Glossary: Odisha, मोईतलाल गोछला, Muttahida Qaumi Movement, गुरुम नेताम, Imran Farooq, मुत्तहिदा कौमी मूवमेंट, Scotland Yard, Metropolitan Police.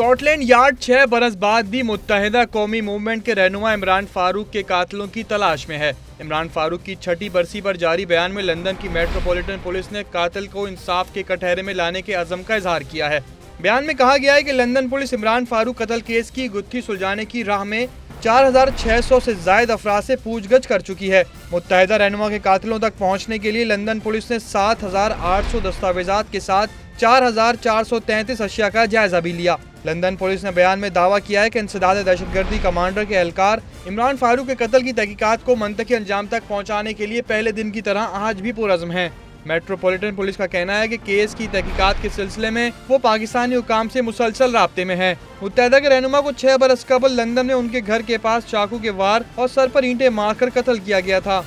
Scotland yard 6 बरस बाद भी मुत्तहिदा कौमी मूवमेंट के रहनुमा इमरान फारूक के कातलों की तलाश में है। इमरान फारूक की 6ठी बरसी पर जारी बयान में लंदन की मेट्रोपॉलिटन पुलिस ने कातिल को इंसाफ के कटहरे में लाने के अज़म का इजहार किया है। बयान में कहा गया है कि लंदन पुलिस इमरान फारूक कतल केस की गुत्थी सुलझाने की राह में 4600 से ज्यादा अफराद से पूछगछ कर चुकी है। मुत्तहिदा रहनुमा के कातिलों तक पहुंचने के लिए लंदन पुलिस ने 7800 दस्तावेजात के साथ 4433 अशिया का जायजा भी लिया। लंदन पुलिस ने बयान में दावा किया है कि इंसदाद दहशतगर्दी कमांडर के एहलकार इमरान फारूक के कत्ल की तहकीकात को मनतकी अंजाम तक पहुँचाने के लिए पहले दिन की तरह आज भी पुरअज़्म है। मेट्रोपॉलिटन पुलिस का कहना है कि केस की तहकीकात के सिलसिले में वो पाकिस्तानी हुकाम से मुसलसल राब्ते में है। मुत्तहिदा के रहनुमा को 6 बरस कबल लंदन में उनके घर के पास चाकू के वार और सर पर ईंटें मारकर कत्ल किया गया था।